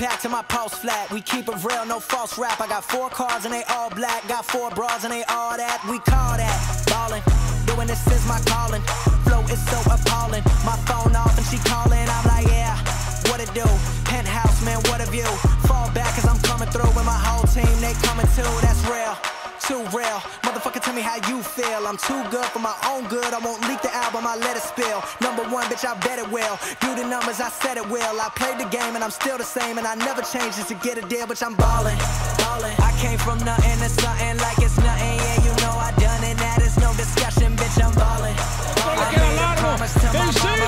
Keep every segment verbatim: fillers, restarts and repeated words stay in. packed till my pulse flat. We keep it real, no false rap. I got four cars and they all black. Got four bras and they all that. We call that ballin'. Doing this is my calling. Flow is so appalling. My phone off and she calling. I'm like, yeah, what it do? Penthouse, man, what a view. Fall back 'cause I'm coming through with my whole team. They coming too. That's real. Too real, motherfucker, tell me how you feel. I'm too good for my own good. I won't leak the album, I let it spill. Number one, bitch, I bet it will. Do the numbers, I said it will. I played the game and I'm still the same, and I never changed just to get a deal, bitch. I'm ballin', ballin'. I came from nothing to something like it's nothing. Yeah, you know I done it, that is no discussion, bitch. I'm ballin'. I made a promise to my mama.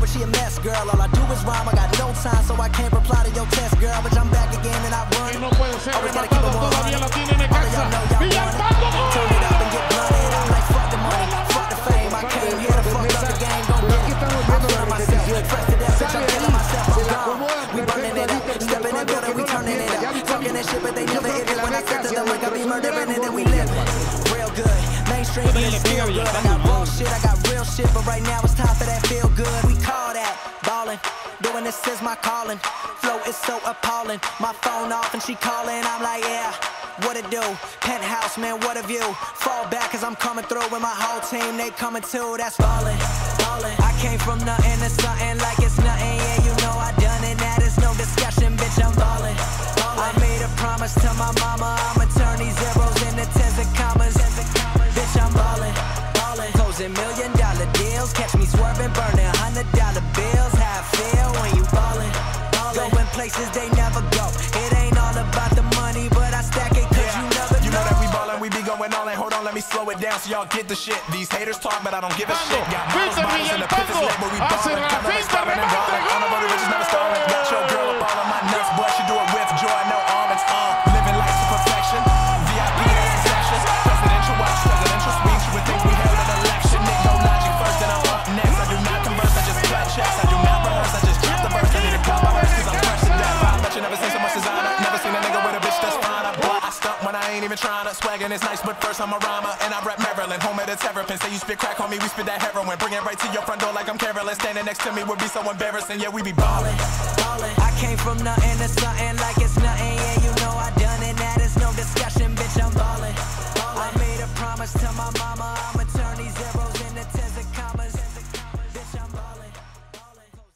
But she a mess, girl. All I do is rhyme. I got no time, so I can't reply to your test, girl. But I'm back again and I run. No puede ser, always gotta keep it one. Todavía la tienen en casa. Turn it up and get blunted. I'm like, fuck the money, fuck the fame. I came here to fuck up the game. Don't get it. I'm burning myself, fresh to death, bitch. I'm killing myself. I'm gone. We burning it up, stepping in building, we turning it up. Talking that shit, but they never hit it. When I said to them, like I be murdering it, and we live it. Real good, mainstream, it's still good. I got wrong shit, I got real shit, but right now it's time for that feel good. Doing this is my calling. Flow is so appalling. My phone off and she calling. I'm like, yeah, what it do? Penthouse, man, what a view. Fall back 'cause I'm coming through with my whole team. They coming too. That's ballin', ballin'. I came from nothing to something like it's nothing. Yeah, you know I done it. That is no discussion, bitch. I'm ballin', ballin'. I made a promise to my mama. I'ma turn these zeros into tens of commas. Bitch, I'm ballin', ballin'. Closing million dollar deals. Catch me swerving, burning hundred dollar bills. Places they never go. It ain't all about the money, but I stack it 'cause yeah. You never know. You know that we ballin', we be going all in. Hold on, let me slow it down so y'all get the shit. These haters talk, but I don't give a shit. Got bottles, bottles in the pistol, but we ballin'. I'm not stoppin' and ballin'. On the road, the riches never stolen. Got your girl up all on my nuts, but she do it with joy, no arm, it's on. Living life to perfection. V I P has exceptions. Presidential watch, presidential speech. You would think we held an election. Nick, no logic first, then I'm up next. I do not converse, I just cut checks. I do not rehearse, I just drip the verse. I need to cut my verse 'cause I'm fresh. Never seen so much design. I've never seen a nigga with a bitch that's fine. I, I stunt when I ain't even trying to. Swaggin' is nice, but first I'm a rhymer. And I rap Maryland, home of the terrapin. Say you spit crack, homie, we spit that heroin. Bring it right to your front door like I'm careless. Standing next to me would be so embarrassing. Yeah, we be ballin', ballin'. I came from nothing to something like it's nothing. Yeah, you know I done it, that is no discussion, bitch. I'm ballin', ballin'. I made a promise to my mama, I'ma turn these